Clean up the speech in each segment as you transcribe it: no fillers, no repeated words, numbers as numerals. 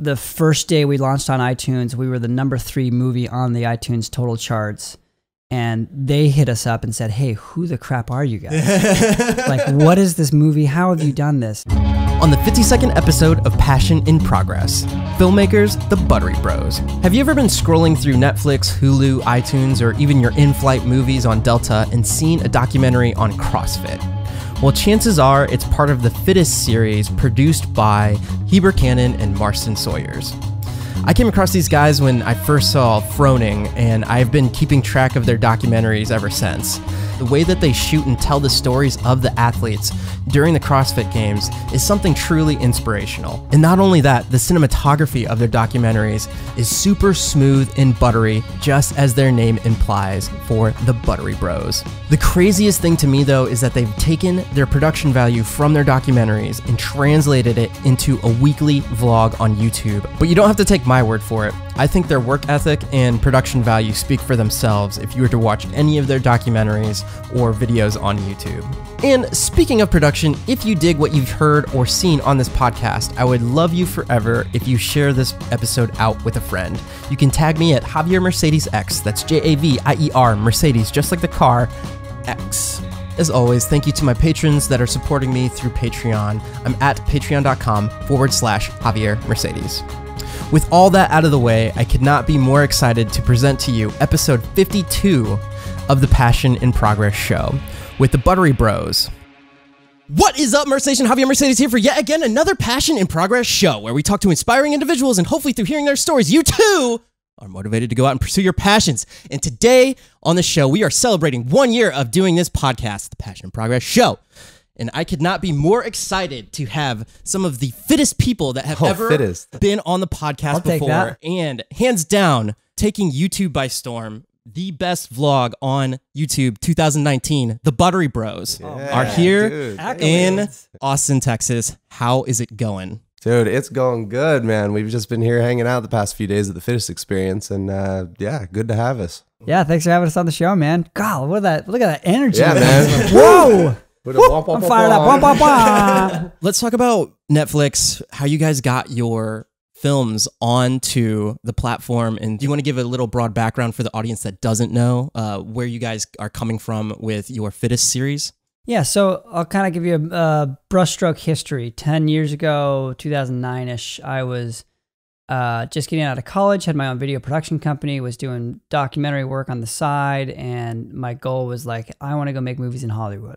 the first day we launched on iTunes, we were the #3 movie on the iTunes total charts. And they hit us up and said, hey, who the crap are you guys? Like, what is this movie? How have you done this? On the 52nd episode of Passion in Progress, filmmakers, the Buttery Bros. Have you ever been scrolling through Netflix, Hulu, iTunes, or even your in-flight movies on Delta and seen a documentary on CrossFit? Well, chances are it's part of the Fittest series produced by Heber Cannon and Marston Sawyers. I came across these guys when I first saw Froning, and I've been keeping track of their documentaries ever since. The way that they shoot and tell the stories of the athletes during the CrossFit Games is something truly inspirational. And not only that, the cinematography of their documentaries is super smooth and buttery, just as their name implies, for the Buttery Bros. The craziest thing to me, though, is that they've taken their production value from their documentaries and translated it into a weekly vlog on YouTube. But you don't have to take my word for it. I think their work ethic and production value speak for themselves if you were to watch any of their documentaries or videos on YouTube. And speaking of production, if you dig what you've heard or seen on this podcast, I would love you forever if you share this episode out with a friend. You can tag me at JavierMercedesX, that's J-A-V-I-E-R, Mercedes, just like the car, X. As always, thank you to my patrons that are supporting me through Patreon. I'm at patreon.com/JavierMercedes. With all that out of the way, I could not be more excited to present to you episode 52 of the Passion in Progress show with the Buttery Bros. What is up, Mercedes? Javier Mercedes here for yet again another Passion in Progress show where we talk to inspiring individuals and hopefully through hearing their stories, you too are motivated to go out and pursue your passions. And today on the show, we are celebrating 1 year of doing this podcast, the Passion in Progress show. And I could not be more excited to have some of the fittest people that have ever been on the podcast before. And hands down, taking YouTube by storm, the best vlog on YouTube 2019, the Buttery Bros are here in Austin, Texas. How is it going? Dude, it's going good, man. We've just been here hanging out the past few days at the Fittest Experience. And yeah, good to have us. Yeah, thanks for having us on the show, man. God, look at that energy. Yeah, man. Whoa! I'm fired up. Let's talk about Netflix, how you guys got your films onto the platform. And do you want to give a little broad background for the audience that doesn't know where you guys are coming from with your Fittest series? Yeah, so I'll kind of give you a brushstroke history. 10 years ago, 2009-ish, I was just getting out of college, had my own video production company, was doing documentary work on the side. And my goal was like, I want to go make movies in Hollywood.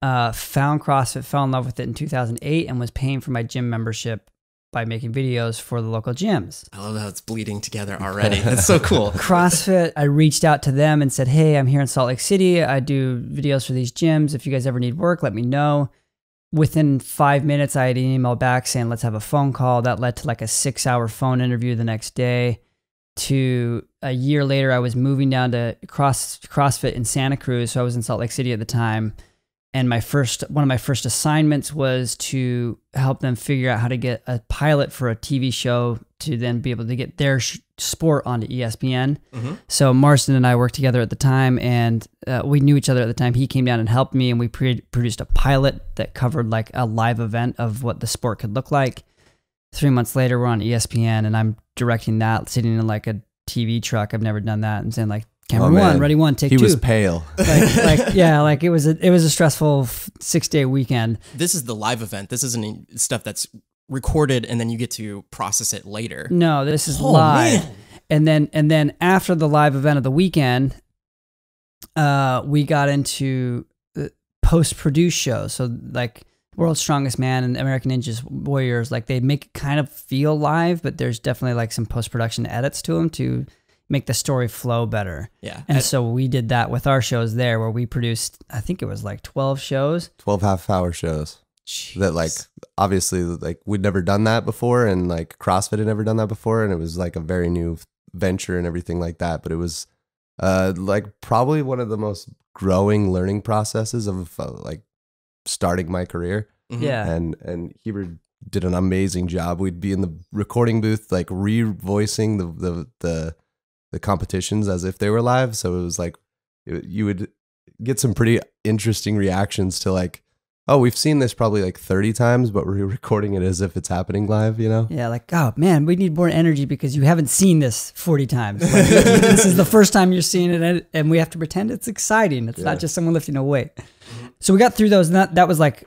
Found CrossFit, fell in love with it in 2008, and was paying for my gym membership by making videos for the local gyms. I love how it's bleeding together already. That's so cool. CrossFit, I reached out to them and said, hey, I'm here in Salt Lake City. I do videos for these gyms. If you guys ever need work, let me know. Within 5 minutes, I had an email back saying, let's have a phone call. That led to like a 6-hour phone interview the next day. To a year later, I was moving down to CrossFit in Santa Cruz. So I was in Salt Lake City at the time. And one of my first assignments was to help them figure out how to get a pilot for a TV show to then be able to get their sport onto ESPN. So Marston and I worked together at the time, and we knew each other at the time. He came down and helped me, and we produced a pilot that covered like a live event of what the sport could look like. 3 months later, we're on ESPN, and I'm directing that, sitting in like a TV truck. I've never done that, and saying like, camera one, ready one, take two. He was pale. Like it was a stressful 6-day weekend. This is the live event. This isn't stuff that's recorded and then you get to process it later. No, this is live. Man. And then after the live event of the weekend, we got into post-produced shows. So like World's Strongest Man and American Ninja Warriors, like they make it kind of feel live, but there's definitely like some post-production edits to them to make the story flow better. Yeah. And so we did that with our shows there where we produced, I think it was like 12 shows. 12 half-hour shows. Jeez. That like, obviously, like we'd never done that before, and like CrossFit had never done that before, and it was like a very new venture and everything like that. But it was like probably one of the most growing learning processes of like starting my career. Mm-hmm. Yeah. And Heber did an amazing job. We'd be in the recording booth like re-voicing the competitions as if they were live. So it was like, you would get some pretty interesting reactions to like, oh, we've seen this probably like 30 times, but we're recording it as if it's happening live, you know? Yeah, like, oh man, we need more energy because you haven't seen this 40 times. Like, this is the first time you're seeing it, and we have to pretend it's exciting. It's not just someone lifting a weight. So we got through those, and that was like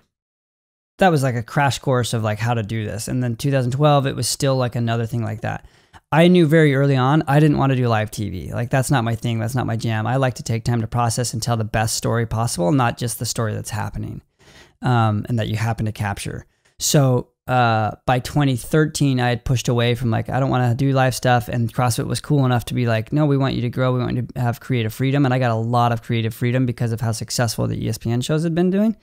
a crash course of like how to do this. And then 2012, it was still like another thing like that. I knew very early on, I didn't want to do live TV. Like, that's not my thing. That's not my jam. I like to take time to process and tell the best story possible, not just the story that's happening and that you happen to capture. So by 2013, I had pushed away from like, I don't want to do live stuff. And CrossFit was cool enough to be like, no, we want you to grow. We want you to have creative freedom. And I got a lot of creative freedom because of how successful the ESPN shows had been doing.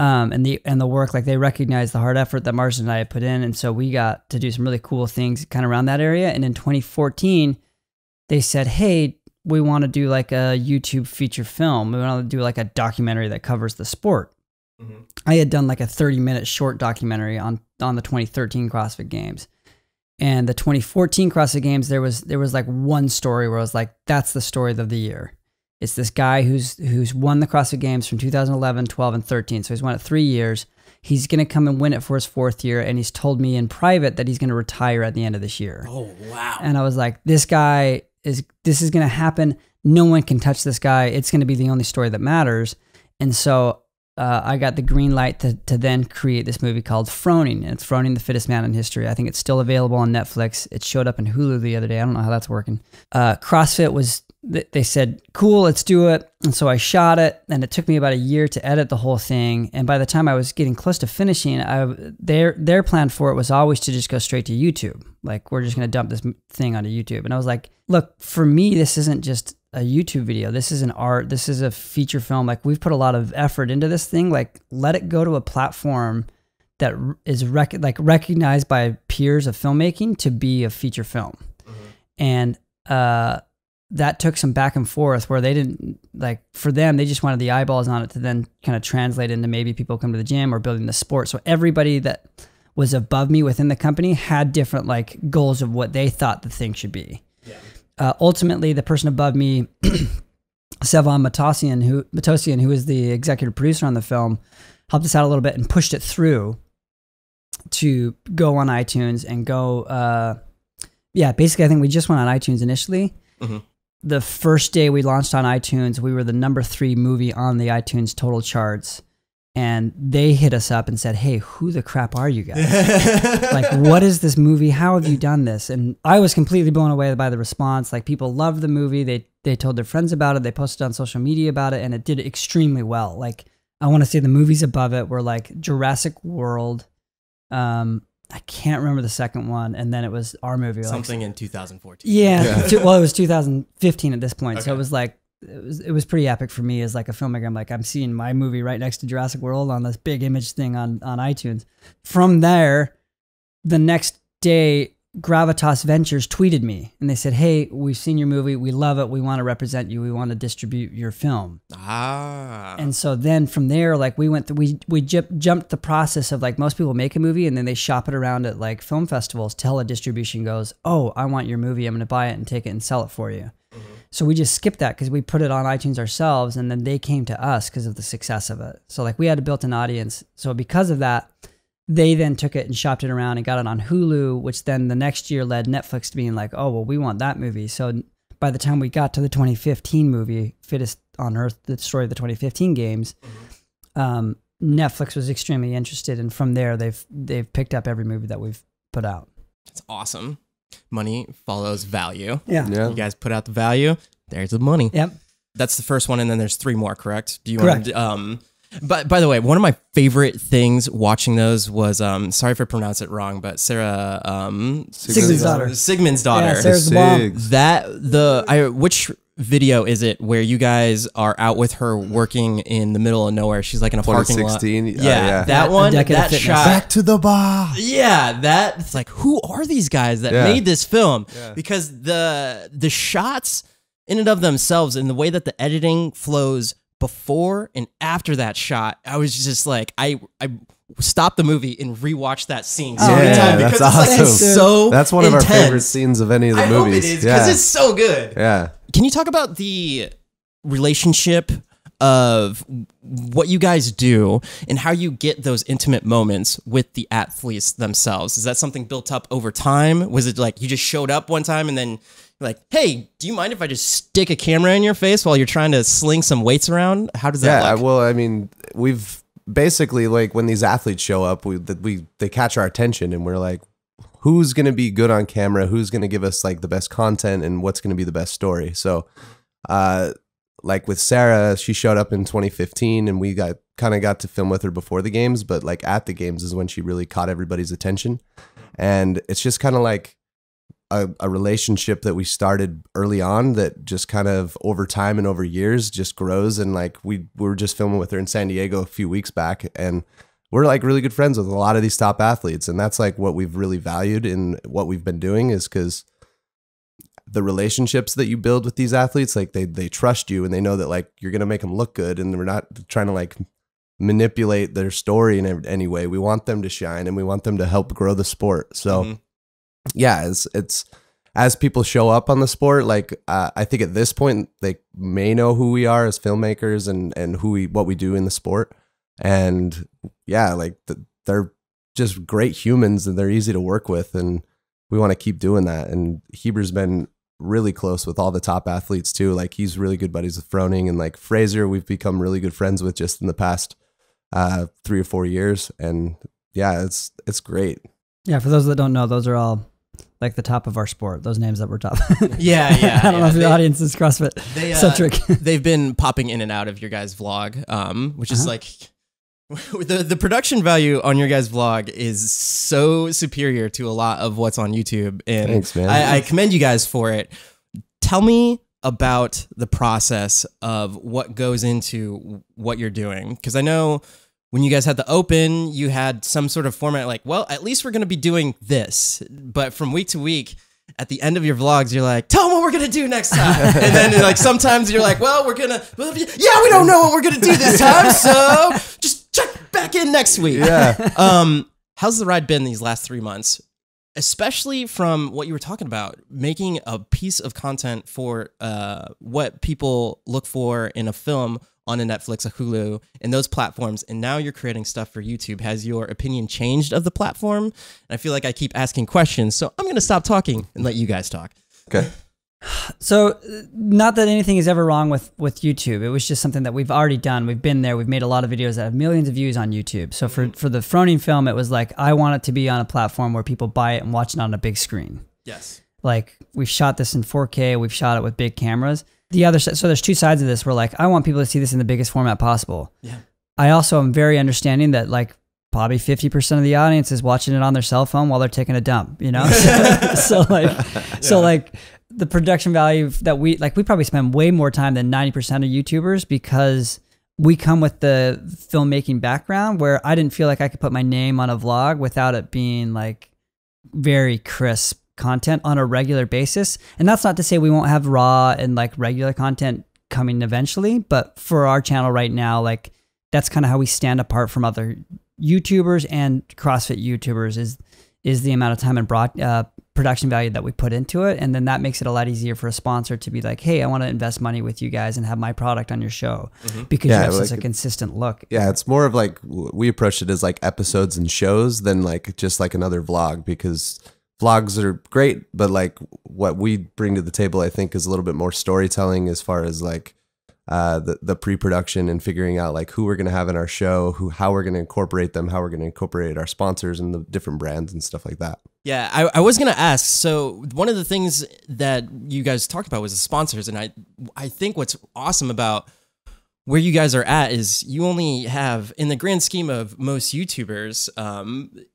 And the work, like they recognized the hard effort that Marston and I had put in. And so we got to do some really cool things kind of around that area. And in 2014, they said, hey, we want to do like a YouTube feature film. We want to do like a documentary that covers the sport. Mm-hmm. I had done like a 30-minute short documentary on the 2013 CrossFit Games. And the 2014 CrossFit Games, there was like one story where I was like, that's the story of the year. It's this guy who's won the CrossFit Games from 2011, 12, and 13. So he's won it 3 years. He's going to come and win it for his 4th year, and he's told me in private that he's going to retire at the end of this year. Oh, wow. And I was like, this is going to happen. No one can touch this guy. It's going to be the only story that matters. And so I got the green light to then create this movie called Froning, and it's Froning: The Fittest Man in History. I think it's still available on Netflix. It showed up in Hulu the other day. I don't know how that's working. CrossFit was... They said, cool, let's do it. And so I shot it, and it took me about a year to edit the whole thing. And by the time I was getting close to finishing, their plan for it was always to just go straight to YouTube. Like, we're just going to dump this thing onto YouTube. And I was like, look, for me, this isn't just a YouTube video. This is an art. This is a feature film. Like, we've put a lot of effort into this thing. Like, let it go to a platform that is recognized by peers of filmmaking to be a feature film. Mm-hmm. And that took some back and forth where they didn't, like, for them, they just wanted the eyeballs on it to then kind of translate into maybe people come to the gym or building the sport. So everybody that was above me within the company had different like goals of what they thought the thing should be. Yeah. Ultimately, the person above me, Sevan Matosian, who is the executive producer on the film, helped us out a little bit and pushed it through to go on iTunes and go, yeah, basically I think we just went on iTunes initially. Mm-hmm. The first day we launched on iTunes, we were the #3 movie on the iTunes total charts, and they hit us up and said, hey, who the crap are you guys? Like, what is this movie? How have you done this? And I was completely blown away by the response. Like, people loved the movie. They told their friends about it. They posted on social media about it, and it did extremely well. Like, I want to say the movies above it were like Jurassic World, I can't remember the second one, and then it was our movie. Something like, in 2014. Yeah, yeah. Well, it was 2015 at this point, okay. So it was like it was pretty epic for me as like a filmmaker. I'm like, I'm seeing my movie right next to Jurassic World on this big image thing on iTunes. From there, the next day, Gravitas Ventures tweeted me, and they said, hey, we've seen your movie. We love it. We want to represent you. We want to distribute your film. Ah. And so then from there, like, we went, we jumped the process of, like, most people make a movie and then they shop it around at like film festivals till a distribution goes, oh, I want your movie. I'm going to buy it and take it and sell it for you. Mm-hmm. So we just skipped that because we put it on iTunes ourselves, and then they came to us because of the success of it. So like, we had a built-in audience. So because of that, they then took it and shopped it around and got it on Hulu, which then the next year led Netflix to being like, oh, well, we want that movie. So by the time we got to the 2015 movie, Fittest on Earth, the story of the 2015 games, Netflix was extremely interested. And from there, they've picked up every movie that we've put out. That's awesome. Money follows value. Yeah. Yeah. You guys put out the value. There's the money. Yep. That's the first one. And then there's 3 more, correct? Do you want to... But by the way, one of my favorite things watching those was, sorry if I pronounce it wrong, but Sarah Sigmunds' daughter. Yeah, Sarah's the mom. Which video is it where you guys are out with her working in the middle of nowhere? She's like in a parking lot. 2016. Yeah, that one. That shot. Back to the bar. Yeah, that. It's like, who are these guys that made this film? Yeah. Because the shots in and of themselves and the way that the editing flows before and after that shot, I was just like, I stopped the movie and rewatched that scene so many times because that's awesome. Like, it's so that's one intense. Of our favorite scenes of any of the movies. I hope it is because it's so good. Yeah. Can you talk about the relationship of what you guys do and how you get those intimate moments with the athletes themselves. Is that something built up over time? Was it like you just showed up one time and then you're like, hey, do you mind if I just stick a camera in your face while you're trying to sling some weights around? How does that look? Yeah, well, I mean, we've basically, like, when these athletes show up, they catch our attention and we're like, who's going to be good on camera? Who's going to give us like the best content and what's going to be the best story? So like with Sarah, she showed up in 2015 and we kind of got to film with her before the games, but like at the games is when she really caught everybody's attention. And it's just kind of like a relationship that we started early on that just kind of over time and over years just grows. And like we were just filming with her in San Diego a few weeks back, and we're like really good friends with a lot of these top athletes. And that's like what we've really valued in what we've been doing, is because the relationships that you build with these athletes, like they trust you and they know that like you're going to make them look good, and we're not trying to like manipulate their story in any way. We want them to shine and we want them to help grow the sport. So yeah, it's as people show up on the sport, like I think at this point they may know who we are as filmmakers and what we do in the sport. And yeah, like they're just great humans and they're easy to work with, and we want to keep doing that. And Heber's been really close with all the top athletes too. Like he's really good buddies with Froning, and like Fraser, we've become really good friends with just in the past 3 or 4 years. And yeah, it's great. Yeah, for those that don't know, those are all like the top of our sport, those names that were top. Yeah, yeah. I don't know if the audience is CrossFit centric. They've been popping in and out of your guys' vlog, which is like, the production value on your guys' vlog is so superior to a lot of what's on YouTube, and thanks, man. I commend you guys for it. Tell me about the process of what goes into what you're doing, because I know when you guys had the open, you had some sort of format like, well, at least we're going to be doing this, but from week to week, at the end of your vlogs, you're like, tell them what we're going to do next time. And then like sometimes you're like, well, we're going to, yeah, we don't know what we're going to do this time, so just check back in next week. Yeah. How's the ride been these last 3 months, especially from what you were talking about, making a piece of content for what people look for in a film on a Netflix, a Hulu, and those platforms, and now you're creating stuff for YouTube. Has your opinion changed of the platform? And I feel like I keep asking questions, so I'm going to stop talking and let you guys talk. Okay. So not that anything is ever wrong with YouTube. It was just something that we've already done. We've been there. We've made a lot of videos that have millions of views on YouTube. So for the Froning film, it was like, I want it to be on a platform where people buy it and watch it on a big screen. Yes. Like we've shot this in 4K. We've shot it with big cameras. The other side, so there's two sides of this. We're like, I want people to see this in the biggest format possible. Yeah. I also am very understanding that like probably 50% of the audience is watching it on their cell phone while they're taking a dump, you know? so like the production value that we probably spend way more time than 90% of YouTubers, because we come with the filmmaking background where I didn't feel like I could put my name on a vlog without it being like very crisp content on a regular basis. And that's not to say we won't have raw and like regular content coming eventually, but for our channel right now, like that's kind of how we stand apart from other YouTubers and CrossFit YouTubers is the amount of time and production value that we put into it. And then that makes it a lot easier for a sponsor to be like, hey, I want to invest money with you guys and have my product on your show, because you have such a consistent look. Yeah, it's more of like, we approached it as like episodes and shows than like just like another vlog, because vlogs are great, but like what we bring to the table, I think, is a little bit more storytelling as far as like the pre-production and figuring out like who we're going to have in our show, how we're going to incorporate them, how we're going to incorporate our sponsors and the different brands and stuff like that. Yeah, I was going to ask. So one of the things that you guys talked about was the sponsors. And I think what's awesome about where you guys are at is you only have, in the grand scheme of most YouTubers,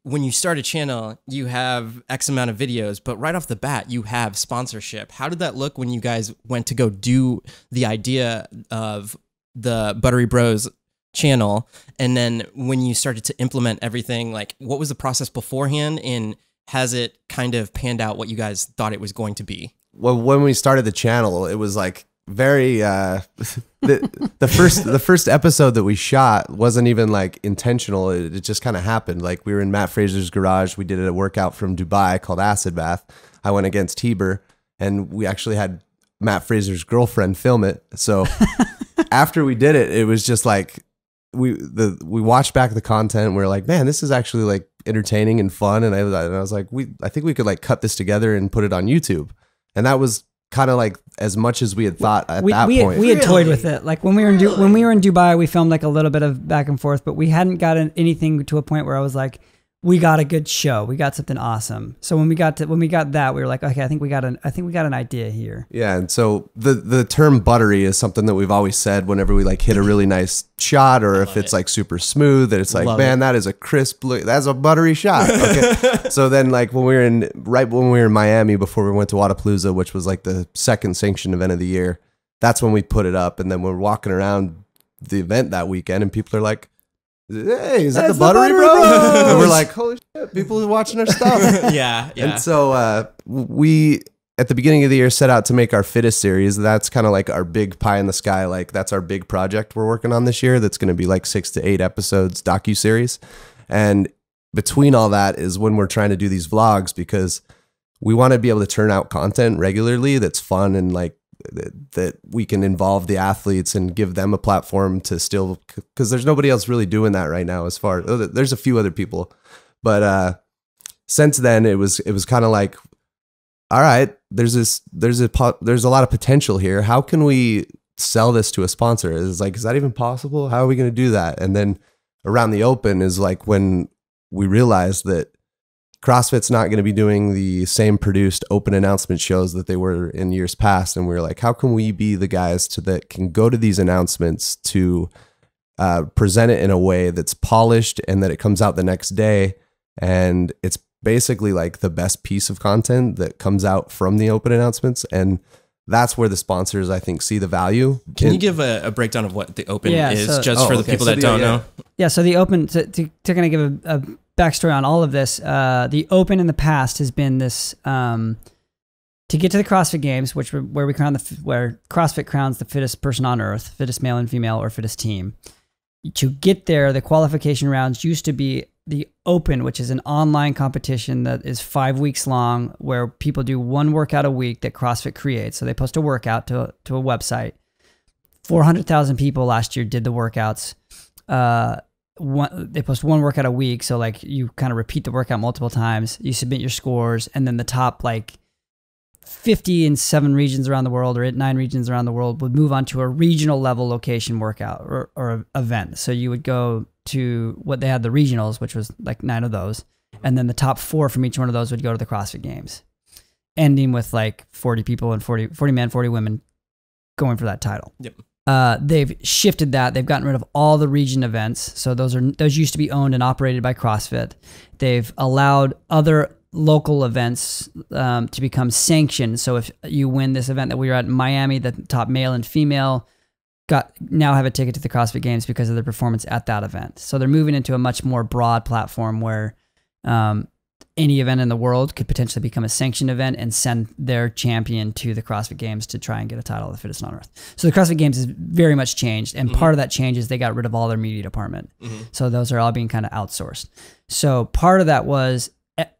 when you start a channel, you have X amount of videos, but right off the bat, you have sponsorship. How did that look when you guys went to go do the idea of the Buttery Bros channel? And then when you started to implement everything, like what was the process beforehand, and has it kind of panned out what you guys thought it was going to be? Well, when we started the channel, it was like, very the first episode that we shot wasn't even like intentional. It just kind of happened. Like we were in Matt Fraser's garage. We did a workout from Dubai called Acid Bath. I went against Heber, and we actually had Matt Fraser's girlfriend film it. So after we did it, it was just like we watched back the content and we're like, man, this is actually like entertaining and fun. And I was like, I think we could like cut this together and put it on YouTube. And that was kind of like as much as we had thought at that point. We had toyed with it. Like when we were in Dubai, we filmed like a little bit of back and forth, but we hadn't gotten anything to a point where I was like, we got a good show. We got something awesome. So when we got to, when we got that, we were like, okay, I think we got an idea here. Yeah. And so the term buttery is something that we've always said whenever we like hit a really nice shot, or if it's like super smooth, that it's like, man, that is a crisp, that's a buttery shot. Okay. So then like when we were in, right when we were in Miami before we went to Wadapalooza, which was like the second sanctioned event of the year, that's when we put it up. And then we're walking around the event that weekend and people are like, hey, is that the Buttery Bros? And we're like, holy shit, people are watching our stuff. Yeah. And so we, at the beginning of the year, set out to make our Fittest series. That's kind of like our big pie in the sky. Like that's our big project we're working on this year. That's going to be like 6 to 8 episodes docuseries. And between all that is when we're trying to do these vlogs, because we want to be able to turn out content regularly that's fun and like that we can involve the athletes and give them a platform to still, because there's nobody else really doing that right now as far as, there's a few other people, but since then it was kind of like, all right, there's a lot of potential here. How can we sell this to a sponsor? It's like, is that even possible? How are we going to do that? And then around the Open is like when we realized that CrossFit's not going to be doing the same produced Open announcement shows that they were in years past. And we were like, how can we be the guys that can go to these announcements to present it in a way that's polished and that it comes out the next day. And it's basically like the best piece of content that comes out from the Open announcements. And that's where the sponsors, I think, see the value. Can you give a breakdown of what the Open is, so, just for the people that don't know? Yeah, so the Open, to kind of give a backstory on all of this, the Open in the past has been this, to get to the CrossFit Games, which where CrossFit crowns the fittest person on earth, fittest male and female, or fittest team. To get there, the qualification rounds used to be the Open, which is an online competition that is 5 weeks long, where people do one workout a week that CrossFit creates. So they post a workout to a website. 400,000 people last year did the workouts. They post one workout a week. So like you kind of repeat the workout multiple times, you submit your scores, and then the top like 50 in 7 regions around the world, or 9 regions around the world, would move on to a regional level location workout or event. So you would go to what they had, the regionals, which was like 9 of those. And then the top 4 from each one of those would go to the CrossFit Games, ending with like 40 people and 40 men, 40 women going for that title. Yep. They've shifted that. They've gotten rid of all the region events. So those used to be owned and operated by CrossFit. They've allowed other local events to become sanctioned. So if you win this event that we were at in Miami, the top male and female now have a ticket to the CrossFit Games because of their performance at that event. So they're moving into a much more broad platform where any event in the world could potentially become a sanctioned event and send their champion to the CrossFit Games to try and get a title of the fittest on earth. So the CrossFit Games has very much changed, and part of that change is they got rid of all their media department. So those are all being kind of outsourced. So part of that was,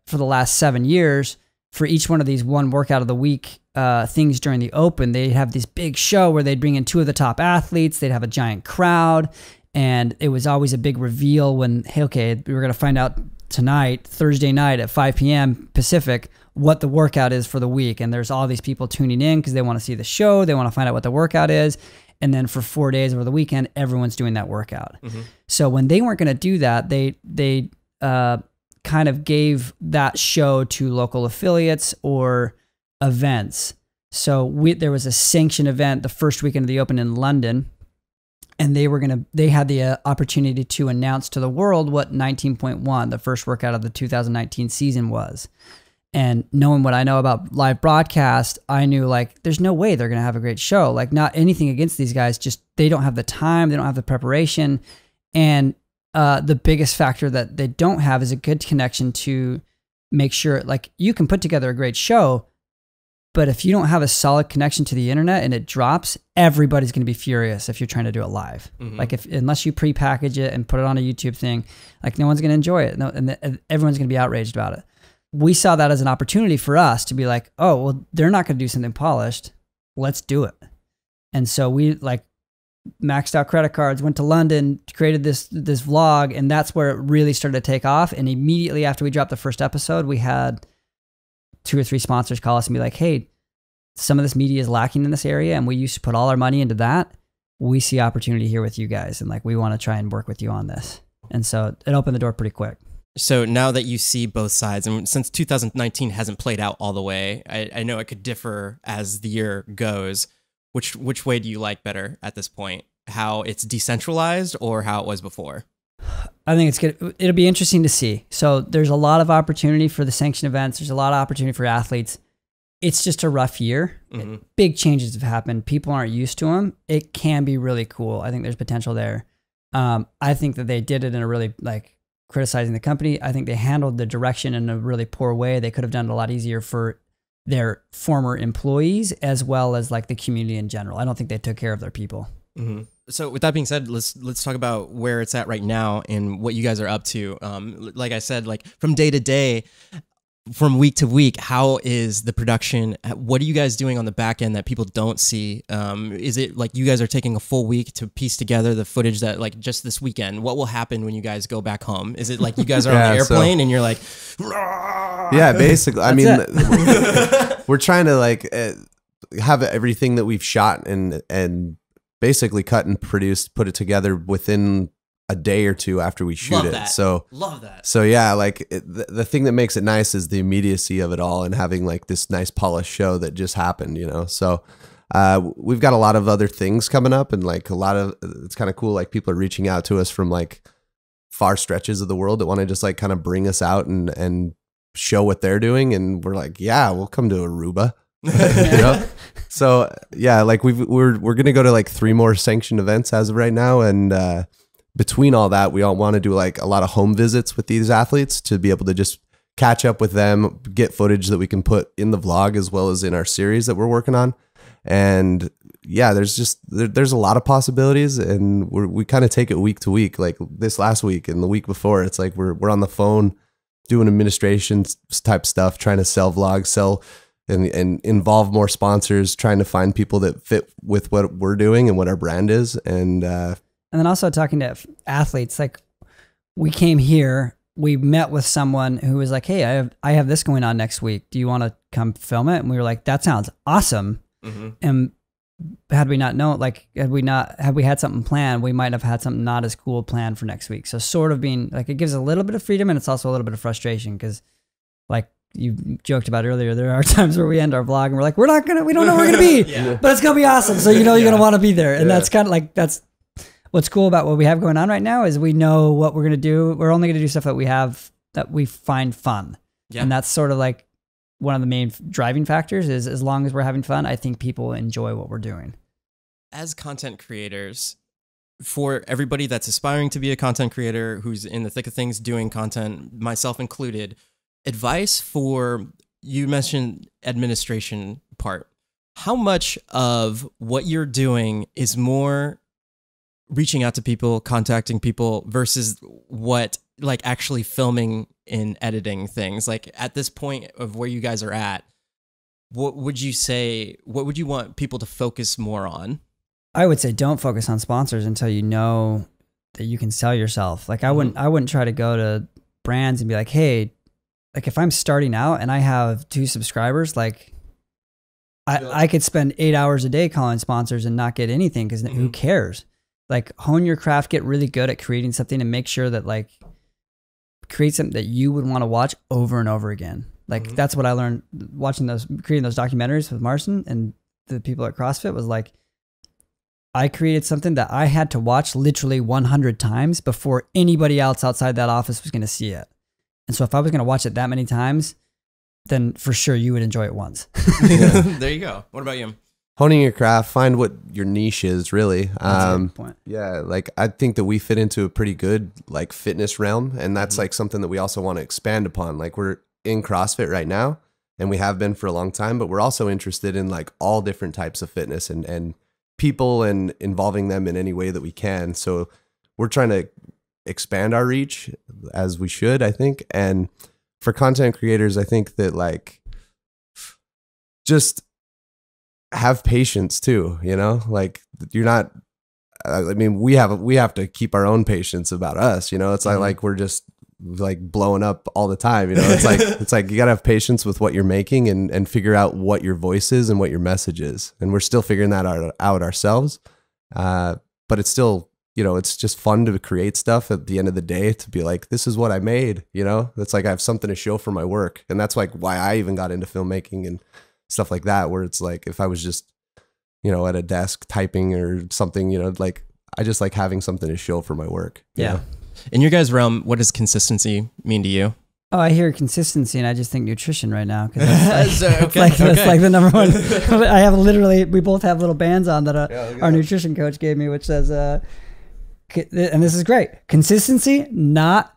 for the last 7 years, for each one of these one workout of the week things during the Open, they'd have this big show where they'd bring in 2 of the top athletes, they'd have a giant crowd, and it was always a big reveal when, hey, okay, we were going to find out tonight, Thursday night at 5 p.m. Pacific, what the workout is for the week. And there's all these people tuning in because they want to see the show, they want to find out what the workout is. And then for 4 days over the weekend, everyone's doing that workout. So when they weren't going to do that, they kind of gave that show to local affiliates or events. So there was a sanctioned event the first weekend of the Open in London, and they had the opportunity to announce to the world what 19.1, the first workout of the 2019 season, was. And knowing what I know about live broadcast, I knew like there's no way they're going to have a great show. Like, not anything against these guys, just they don't have the time, they don't have the preparation. And the biggest factor that they don't have is a good connection to make sure, like, you can put together a great show, but if you don't have a solid connection to the internet and it drops, everybody's going to be furious if you're trying to do it live. Like, unless you prepackage it and put it on a YouTube thing, like, no one's going to enjoy it. And everyone's going to be outraged about it. We saw that as an opportunity for us to be like, oh, well, they're not going to do something polished. let's do it. And so we like maxed out credit cards, went to London, created this vlog, and that's where it really started to take off. And immediately after we dropped the first episode, we had 2 or 3 sponsors call us and be like, hey, some of this media is lacking in this area, and we used to put all our money into that. We see opportunity here with you guys, and like, we want to try and work with you on this. And so it opened the door pretty quick. So now that you see both sides, and since 2019 hasn't played out all the way, I know it could differ as the year goes. Which way do you like better at this point? How it's decentralized or how it was before? I think it's good. It'll be interesting to see. So there's a lot of opportunity for the sanctioned events. There's a lot of opportunity for athletes. It's just a rough year. Mm-hmm. Big changes have happened. People aren't used to them. It can be really cool. I think there's potential there. I think that they did it in a really like criticizing the company. I think they handled the direction in a really poor way. They could have done it a lot easier for their former employees as well as like the community in general. I don't think they took care of their people. Mm-hmm. So with that being said, let's talk about where it's at right now and what you guys are up to. Like I said, like from day to day, from week to week, how is the production? What are you guys doing on the back end that people don't see? Is it like you guys are taking a full week to piece together the footage that like just this weekend? What will happen when you guys go back home? Is it like you guys are on the airplane and you're like, Rawr! Yeah, basically. I mean, we're trying to like have everything that we've shot and basically cut and produced, put it together within a day or two after we shoot it. So love that. So yeah, like the thing that makes it nice is the immediacy of it all and having like this nice polished show that just happened, you know? So we've got a lot of other things coming up and like a lot of, it's kind of cool. Like people are reaching out to us from like far stretches of the world that want to just like kind of bring us out and show what they're doing. And we're like, yeah, we'll come to Aruba. You know? So yeah, like we're going to go to like 3 more sanctioned events as of right now. And, between all that, we all want to do like a lot of home visits with these athletes to be able to just catch up with them, get footage that we can put in the vlog as well as in our series that we're working on. And yeah, there's just, there's a lot of possibilities, and we kind of take it week to week. Like this last week and the week before, it's like we're on the phone doing administration type stuff, trying to sell vlogs, sell and involve more sponsors, trying to find people that fit with what we're doing and what our brand is. And then also talking to athletes, like we came here, we met with someone who was like, hey, I have this going on next week. Do you want to come film it? And we were like, that sounds awesome. Mm-hmm. And had we not known, like had we had something planned, we might have had something not as cool planned for next week. So sort of being like, it gives a little bit of freedom, and it's also a little bit of frustration because like you joked about earlier, there are times where we end our vlog and we're like, we don't know where we're going to be, yeah, but it's going to be awesome. So you know you're going to want to be there. And that's kind of like, that's what's cool about what we have going on right now is we know what we're going to do. We're only going to do stuff that we find fun. Yeah. And that's sort of like one of the main driving factors is as long as we're having fun, I think people enjoy what we're doing. As content creators, for everybody that's aspiring to be a content creator, who's in the thick of things doing content, myself included, advice for, you mentioned administration part. How much of what you're doing is more reaching out to people, contacting people versus what like actually filming and editing things? Like at this point of where you guys are at, what would you say, what would you want people to focus more on? I would say don't focus on sponsors until you know that you can sell yourself. Like I wouldn't try to go to brands and be like, hey, like if I'm starting out and I have 2 subscribers, like I could spend 8 hours a day calling sponsors and not get anything because who cares? Like hone your craft, get really good at creating something and make sure that like create something that you would want to watch over and over again. Like that's what I learned watching creating those documentaries with Marston and the people at CrossFit was like, I created something that I had to watch literally 100 times before anybody else outside that office was going to see it. And so if I was going to watch it that many times, then for sure you would enjoy it once. Yeah. There you go. What about you? Honing your craft, find what your niche is really. That's a good point. Yeah, like I think that we fit into a pretty good like fitness realm, and that's like something that we also want to expand upon. Like we're in CrossFit right now, and we have been for a long time, but we're also interested in like all different types of fitness and people and involving them in any way that we can. So we're trying to expand our reach as we should, I think. And for content creators, I think that like just have patience too, you know, like you're not, I mean, we have to keep our own patience about us, you know, it's like we're just like blowing up all the time, you know, it's like, it's like you gotta have patience with what you're making and figure out what your voice is and what your message is. And we're still figuring that out ourselves. But it's still, you know, it's just fun to create stuff at the end of the day, to be like, this is what I made, you know, that's like, I have something to show for my work. And that's like why I even got into filmmaking and stuff like that, where it's like, if I was just, you know, at a desk typing or something, you know, like I just like having something to show for my work. Yeah. You know? In your guys' realm, what does consistency mean to you? Oh, I hear consistency and I just think nutrition right now. Cause that's like, that's like the number one. I have literally, we both have little bands on that our nutrition coach gave me, which says, and this is great, consistency, not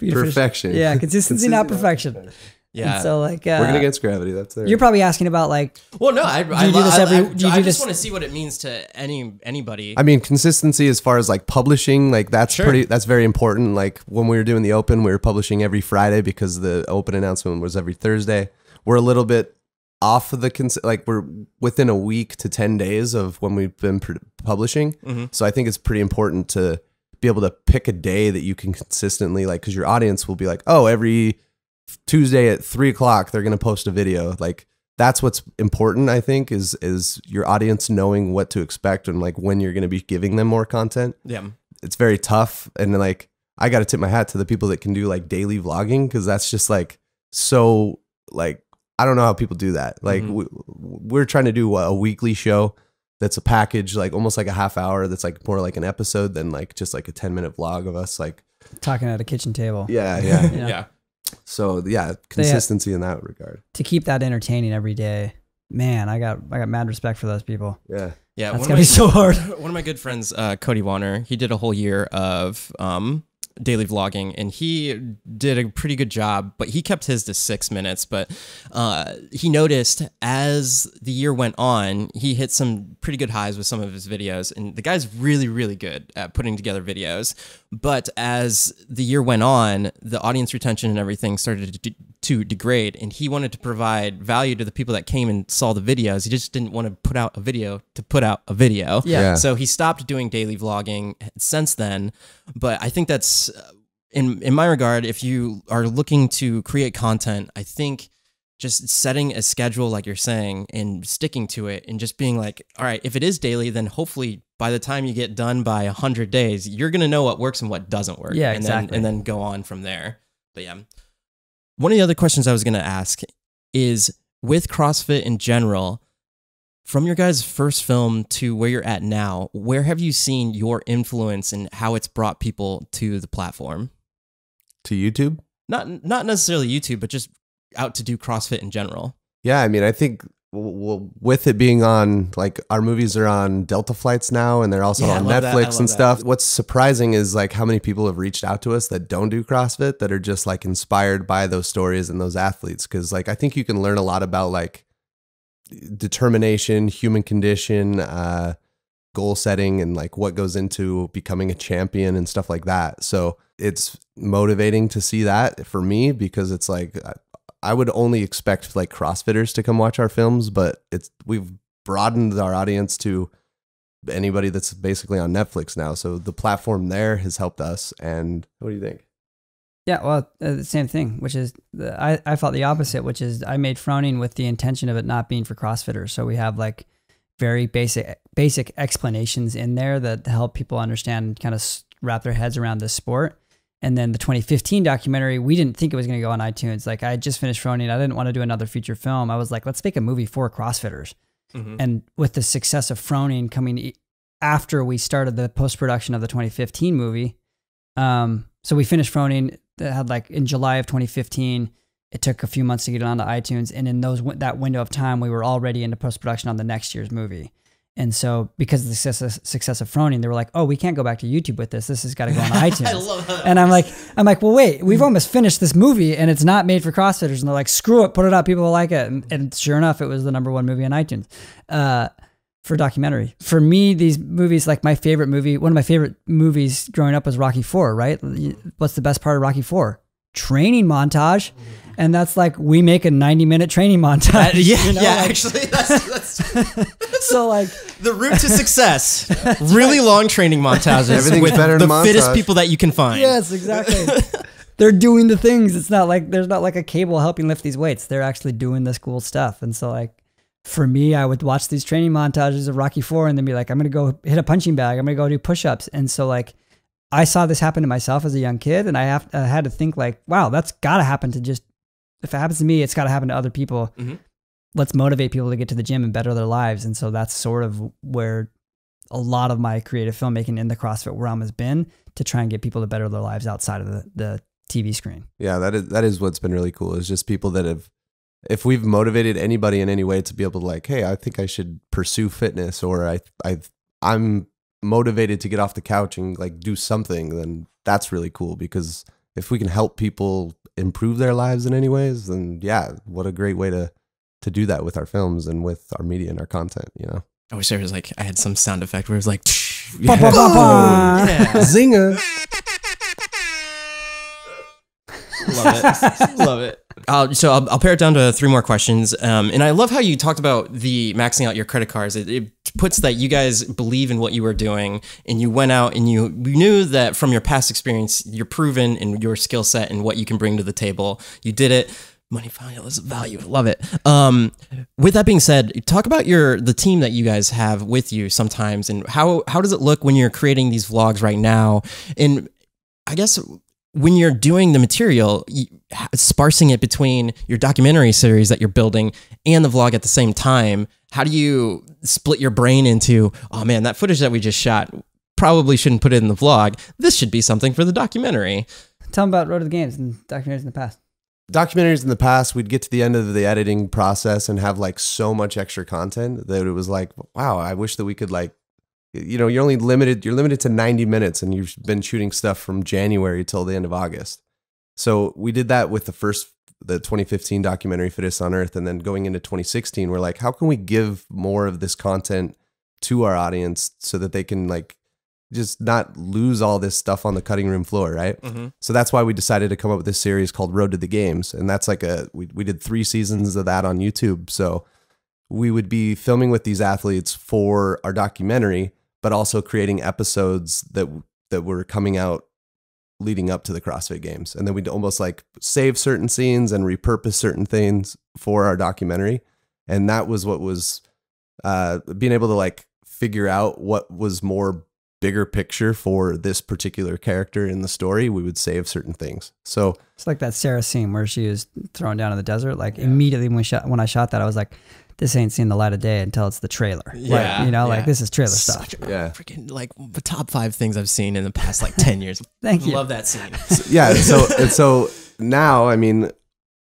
perfection. Yeah, consistency, not perfection. Yeah. And so like, working against gravity, that's there. You're probably asking about like, well, no, I just want to see what it means to anybody. I mean, consistency as far as like publishing, like that's that's very important. Like when we were doing the open, we were publishing every Friday because the open announcement was every Thursday. We're a little bit off of the, like we're within a week to 10 days of when we've been publishing. Mm-hmm. So I think it's pretty important to be able to pick a day that you can consistently like, cause your audience will be like, oh, every Tuesday at 3 o'clock, they're going to post a video. Like that's what's important, I think, is your audience knowing what to expect and like when you're going to be giving them more content. Yeah. It's very tough. And like, I got to tip my hat to the people that can do like daily vlogging. Cause that's just like, so like, I don't know how people do that. Like we're trying to do a weekly show. That's a package, like almost like a half hour. That's like more like an episode than like just like a 10 minute vlog of us, like talking at a kitchen table. Yeah. Yeah. You know? Yeah. So yeah, consistency in that regard. To keep that entertaining every day, man, I got mad respect for those people. Yeah, yeah, that's gonna be so hard. One of my good friends, Cody Warner, he did a whole year of daily vlogging, and he did a pretty good job, but he kept his to 6 minutes. But he noticed as the year went on, he hit some pretty good highs with some of his videos, and the guy's really, really good at putting together videos. But as the year went on, the audience retention and everything started to degrade, and he wanted to provide value to the people that came and saw the videos. He just didn't want to put out a video to put out a video. Yeah. Yeah. So he stopped doing daily vlogging since then. But I think that's, in my regard, if you are looking to create content, I think just setting a schedule, like you're saying, and sticking to it, and just being like, all right, if it is daily, then hopefully by the time you get done by 100 days, you're going to know what works and what doesn't work. Yeah, exactly. And then go on from there. But yeah. One of the other questions I was going to ask is, with CrossFit in general, from your guys' first film to where you're at now, where have you seen your influence and how it's brought people to the platform? To YouTube? Not necessarily YouTube, but just out to do CrossFit in general. Yeah, I mean, I think with it being on, like, our movies are on Delta flights now, and they're also on Netflix and stuff. What's surprising is, like, how many people have reached out to us that don't do CrossFit that are just, like, inspired by those stories and those athletes. Because, like, I think you can learn a lot about, like, determination, human condition, goal setting, and like what goes into becoming a champion and stuff like that. So it's motivating to see that for me, because it's like, I would only expect like CrossFitters to come watch our films, but we've broadened our audience to anybody that's basically on Netflix now. So the platform there has helped us. And what do you think? Yeah, well, the same thing, which is I felt the opposite, which is I made Froning with the intention of it not being for CrossFitters. So we have like very basic explanations in there that help people understand and kind of wrap their heads around this sport. And then the 2015 documentary, we didn't think it was going to go on iTunes. Like, I had just finished Froning. I didn't want to do another feature film. I was like, let's make a movie for CrossFitters. Mm-hmm. And with the success of Froning coming after we started the post-production of the 2015 movie, so we finished Froning. That had like in July of 2015, it took a few months to get it onto iTunes. And in that window of time, we were already into post-production on the next year's movie. And so because of the success of Froning, they were like, oh, we can't go back to YouTube with this. This has got to go on iTunes. I love that. And I'm like, well, wait, we've almost finished this movie and it's not made for CrossFitters. And they're like, screw it, put it out. People will like it. And sure enough, it was the #1 movie on iTunes. For documentary. For me, these movies, like my favorite movie, one of my favorite movies growing up was Rocky IV, right? What's the best part of Rocky IV? training montage. And that's like, we make a 90-minute training montage. Actually, that's so like the route to success. Really long training montages. Everything's better than the fittest people that you can find. Yes, exactly. They're doing the things. It's not like there's not like a cable helping lift these weights. They're actually doing this cool stuff. And so like for me, I would watch these training montages of Rocky IV and then be like, I'm gonna go hit a punching bag. I'm gonna go do push-ups. And so like I saw this happen to myself as a young kid, and I had to think like, wow, that's gotta happen to just. If it happens to me, it's got to happen to other people. Mm-hmm. Let's motivate people to get to the gym and better their lives. And so that's sort of where a lot of my creative filmmaking in the CrossFit realm has been, to try and get people to better their lives outside of the TV screen. Yeah, that is what's been really cool, is just people that have, if we've motivated anybody in any way to be able to like, hey, I think I should pursue fitness, or I'm motivated to get off the couch and like do something, then that's really cool, because if we can help people improve their lives in any ways, then yeah, what a great way to do that with our films and with our media and our content, you know? I wish there was like, I had some sound effect where it was like, yeah. Yeah. Zinger. Love it. Love it. So I'll pare it down to 3 more questions. And I love how you talked about the maxing out your credit cards. It puts that you guys believe in what you were doing, and you went out and you knew that from your past experience, you're proven in your skill set and what you can bring to the table. You did it. Money is value. I love it. With that being said, talk about the team that you guys have with you sometimes, and how does it look when you're creating these vlogs right now? And I guess when you're doing the material, sparsing it between your documentary series that you're building and the vlog at the same time, how do you split your brain into, oh man, that footage that we just shot, probably shouldn't put it in the vlog. This should be something for the documentary. Tell them about Road to the Games and documentaries in the past. Documentaries in the past, we'd get to the end of the editing process and have like so much extra content that it was like, wow, I wish that we could like, you know, you're limited to 90 minutes, and you've been shooting stuff from January till the end of August. So we did that with the 2015 documentary Fittest on Earth. And then going into 2016, we're like, how can we give more of this content to our audience so that they can like, just not lose all this stuff on the cutting room floor. Right. Mm-hmm. So that's why we decided to come up with this series called Road to the Games. And that's like we did 3 seasons of that on YouTube. So we would be filming with these athletes for our documentary, but also creating episodes that were coming out leading up to the CrossFit Games. And then we'd almost like save certain scenes and repurpose certain things for our documentary. And that was what was being able to like figure out what was more bigger picture for this particular character in the story. We would save certain things. So it's like that Sarah scene where she was thrown down in the desert. Like immediately when I shot that, I was like, this ain't seen the light of day until it's the trailer. Yeah. Like, you know, like this is trailer stuff. Yeah. Freaking like the top 5 things I've seen in the past like 10 years. Thank you. Love that scene. So, yeah. And so now, I mean,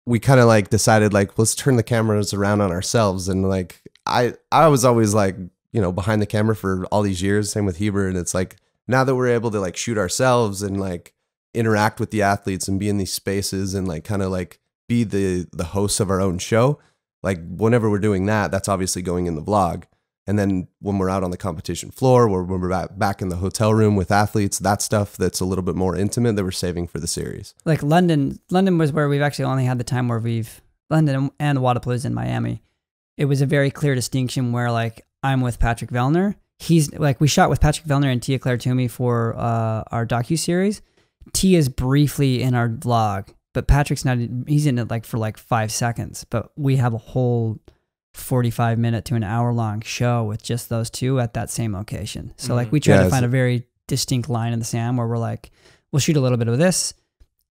we kind of like decided like, let's turn the cameras around on ourselves. And like, I was always like, you know, behind the camera for all these years, same with Heber. And it's like, now that we're able to like shoot ourselves and like interact with the athletes and be in these spaces and like kind of like be the hosts of our own show. Like whenever we're doing that, that's obviously going in the vlog. And then when we're out on the competition floor, or when we're back in the hotel room with athletes, that stuff that's a little bit more intimate that we're saving for the series. Like London was where we've actually only had the time where we've, London and Wadapalooza in Miami. It was a very clear distinction where like I'm with Patrick Vellner. He's like, we shot with Patrick Vellner and Tia Claire Toomey for our docuseries. Tia's briefly in our vlog. But Patrick's not, he's in it like for like 5 seconds, but we have a whole 45 minute to an hour long show with just those 2 at that same location. So like we try to find a very distinct line in the sand where we're like, we'll shoot a little bit of this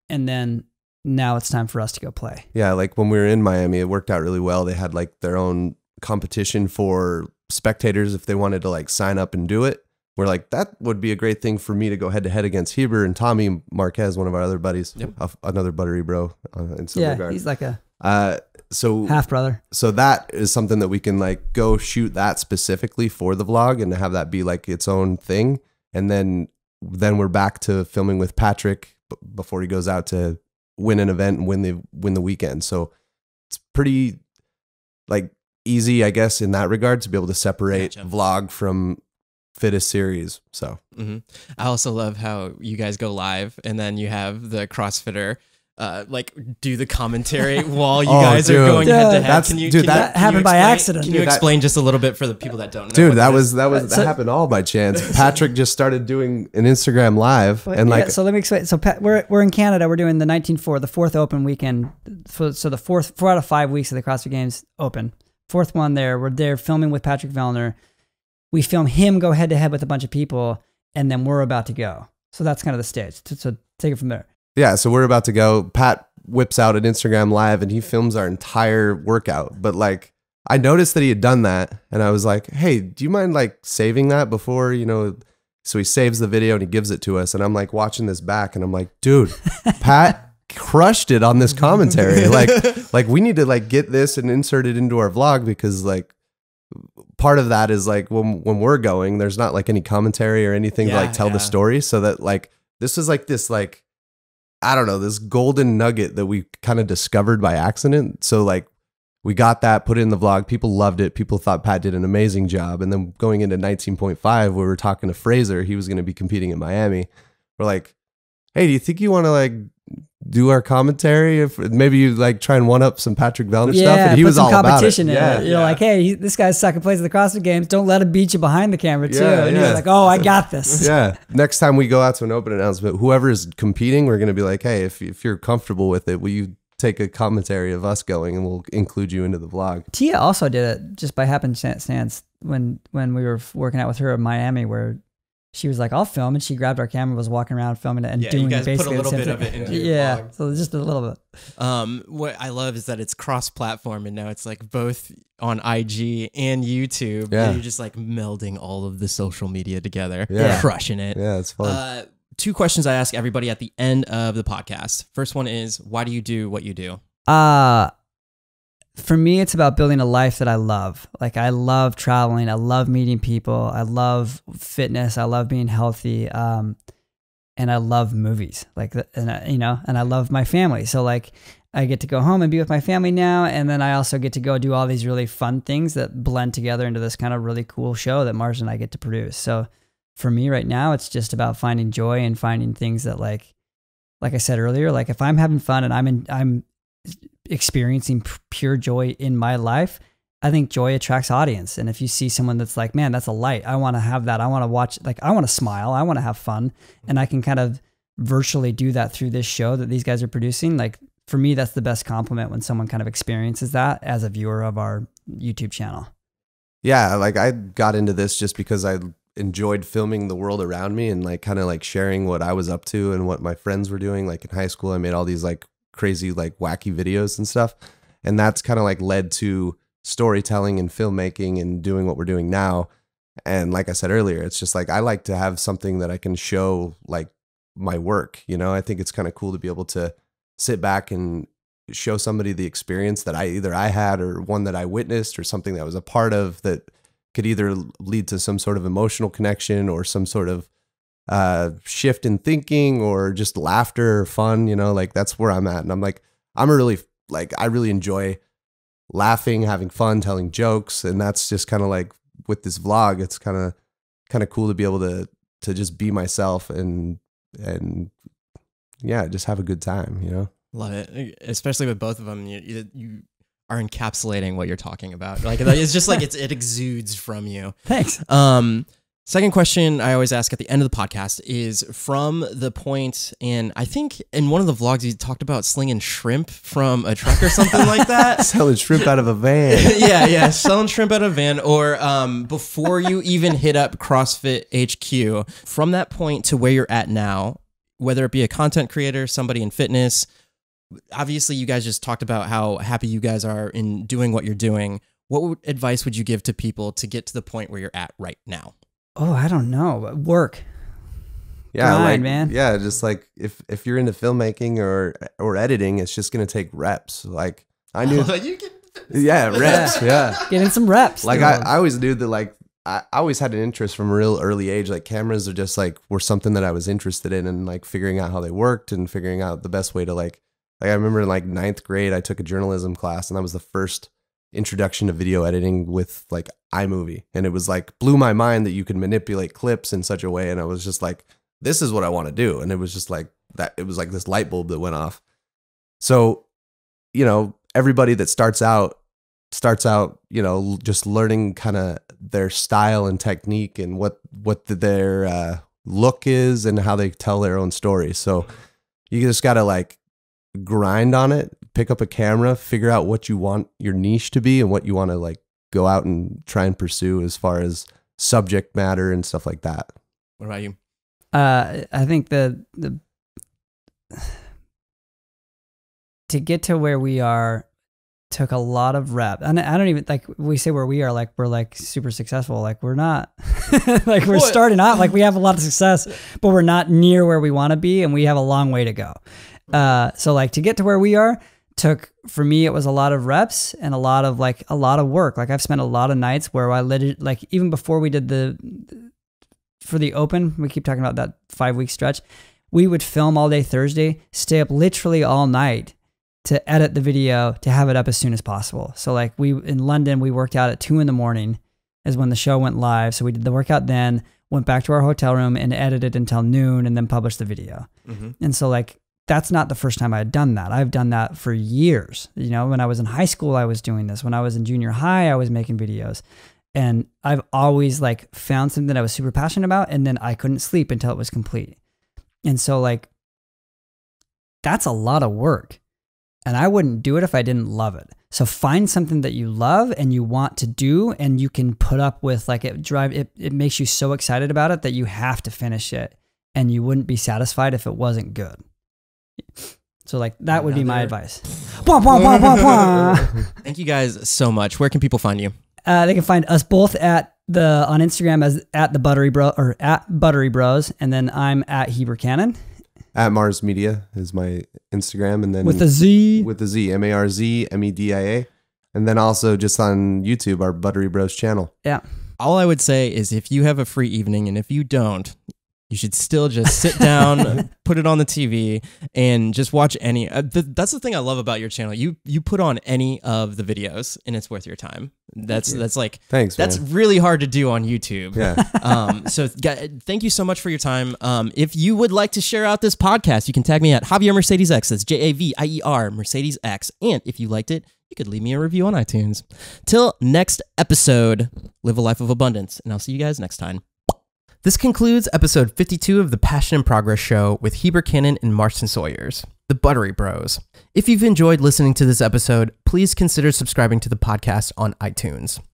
and then now it's time for us to go play. Yeah. Like when we were in Miami, it worked out really well. They had like their own competition for spectators if they wanted to like sign up and do it. We're like, that would be a great thing for me to go head to head against Heber and Tommy Marquez, one of our other buddies, another Buttery Bro in Silver Garden. He's like a half brother. So that is something that we can like go shoot that specifically for the vlog and have that be like its own thing. And then we're back to filming with Patrick before he goes out to win an event and win the weekend. So it's pretty like easy, I guess, in that regard to be able to separate vlog from Fittest series. So I also love how you guys go live and then you have the CrossFitter like do the commentary while you guys are going head to head. Can you, dude, that happened by accident. Can you explain just a little bit for the people that don't know? Dude, that happened all by chance. Patrick just started doing an Instagram live, and like, so let me explain. So we're in Canada. We're doing the 19-4, the fourth open weekend. So the four out of 5 weeks of the CrossFit Games open. Fourth one there. We're there filming with Patrick Vellner. We film him go head to head with a bunch of people, and then we're about to go. So that's kind of the stage. So take it from there. Yeah, so we're about to go. Pat whips out an Instagram live and he films our entire workout. But like, I noticed that he had done that, and I was like, hey, do you mind like saving that before, you know? So he saves the video and he gives it to us. And I'm like watching this back and I'm like, dude, Pat crushed it on this commentary. Like we need to like get this and insert it into our vlog, because like part of that is like when we're going, there's not like any commentary or anything to like tell the story. So that like, this is like this, like, I don't know, this golden nugget that we kind of discovered by accident. So like we got that, put it in the vlog. People loved it. People thought Pat did an amazing job. And then going into 19.5, we were talking to Fraser. He was going to be competing in Miami. We're like, hey, do you think you want to like do our commentary? If maybe you like try and one up some Patrick Vellner stuff. And he was all competition about it. You're like, hey, this guy's second place at the CrossFit Games. Don't let him beat you behind the camera too. And you're like, oh, I got this. Next time we go out to an open announcement, whoever is competing, we're going to be like, hey, if you're comfortable with it, will you take a commentary of us going, and we'll include you into the vlog. Tia also did it just by happenstance when we were working out with her in Miami, where she was like, I'll film, and she grabbed our camera, was walking around filming it, and doing basically put a little bit of it into your vlog. So just a little bit. What I love is that it's cross-platform, and now it's like both on IG and YouTube. Yeah, and you're just like melding all of the social media together, crushing it. Yeah, it's fun. Two questions I ask everybody at the end of the podcast. First one is, why do you do what you do? For me, it's about building a life that I love. Like, I love traveling. I love meeting people. I love fitness. I love being healthy. And I love movies. Like, you know, and I love my family. So like, I get to go home and be with my family now. And then I also get to go do all these really fun things that blend together into this kind of really cool show that Mars and I get to produce. So for me right now, it's just about finding joy and finding things that, like I said earlier, like if I'm having fun and I'm experiencing pure joy in my life, I think joy attracts audience. And if you see someone that's like, man, that's a light, I want to have that. I want to watch, like, I want to smile. I want to have fun. And I can kind of virtually do that through this show that these guys are producing. Like, for me, that's the best compliment, when someone kind of experiences that as a viewer of our YouTube channel. Yeah. Like, I got into this just because I enjoyed filming the world around me and like kind of like sharing what I was up to and what my friends were doing. Like in high school, I made all these like crazy, like wacky videos and stuff. And that's kind of like led to storytelling and filmmaking and doing what we're doing now. And like I said earlier, it's just like, I like to have something that I can show like my work, you know. I think it's kind of cool to be able to sit back and show somebody the experience that either I had, or one that I witnessed, or something that I was a part of, that could either lead to some sort of emotional connection or some sort of shift in thinking, or just laughter or fun, you know. Like, that's where I'm at. And I'm like, I'm a really, like, I really enjoy laughing, having fun, telling jokes. And that's just kind of like with this vlog, it's kind of cool to be able to just be myself and yeah, just have a good time, you know. Love it. Especially with both of them, you are encapsulating what you're talking about. Like, it's just like, it exudes from you. Thanks. Second question I always ask at the end of the podcast is, from the point, and I think in one of the vlogs you talked about slinging shrimp from a truck or something like that. Selling shrimp out of a van. Yeah, selling shrimp out of a van, or before you even hit up CrossFit HQ, from that point to where you're at now, whether it be a content creator, somebody in fitness, obviously you guys just talked about how happy you guys are in doing what you're doing. What advice would you give to people to get to the point where you're at right now? Oh, I don't know. Work. Yeah, grind, like, man. Yeah, just like if you're into filmmaking or editing, it's just gonna take reps. Like, I knew. Yeah, reps. Yeah, getting some reps. Like, I always knew that. Like, I always had an interest from a real early age. Like, cameras were something that I was interested in, and like figuring out how they worked and figuring out the best way to like I remember in like 9th grade, I took a journalism class, and that was the first introduction to video editing with like iMovie, and it was like blew my mind that you could manipulate clips in such a way. And I was just like, this is what I want to do. And it was just like that, it was like this light bulb that went off. So, you know, everybody that starts out, you know, just learning kind of their style and technique and what their look is and how they tell their own story. So you just got to like grind on it, pick up a camera, figure out what you want your niche to be and what you want to like go out and try and pursue as far as subject matter and stuff like that. What about you? I think the to get to where we are took a lot of reps. And I don't even, like, we say where we are, like we're like super successful. Like we're not like we're starting out, like we have a lot of success, but we're not near where we want to be. And we have a long way to go. So like to get to where we are took, for me, it was a lot of reps and a lot of like a lot of work. Like I've spent a lot of nights where I legit, like even before we did for the open, we keep talking about that 5-week stretch. We would film all day Thursday, stay up literally all night to edit the video, to have it up as soon as possible. So like we, in London, we worked out at 2 in the morning is when the show went live. So we did the workout then, went back to our hotel room and edited until noon and then published the video. Mm-hmm. And so like, that's not the first time I had done that. I've done that for years. You know, when I was in high school, I was doing this. When I was in junior high, I was making videos. And I've always like found something that I was super passionate about and then I couldn't sleep until it was complete. And so like, that's a lot of work. And I wouldn't do it if I didn't love it. So find something that you love and you want to do and you can put up with, like it makes you so excited about it that you have to finish it and you wouldn't be satisfied if it wasn't good. So like that would be my advice. Bah, bah, bah, bah, bah. Thank you guys so much. Where can people find you? They can find us both at on Instagram as at the Buttery Bro or at Buttery Bros. And then I'm at Heber Cannon. At Mars Media is my Instagram, and then with a Z, MARZMEDIA, and then also just on YouTube, our Buttery Bros channel. Yeah. All I would say is if you have a free evening, and if you don't, you should still just sit down, put it on the TV, and just watch any. That's the thing I love about your channel. You put on any of the videos, and it's worth your time. That's like That's really hard to do on YouTube. Yeah. So thank you so much for your time. If you would like to share out this podcast, you can tag me at JavierMercedesX. That's JavierMercedesX. And if you liked it, you could leave me a review on iTunes. Till next episode, live a life of abundance, and I'll see you guys next time. This concludes episode 52 of the Passion in Progress show with Heber Cannon and Marston Sawyers, the Buttery Bros. If you've enjoyed listening to this episode, please consider subscribing to the podcast on iTunes.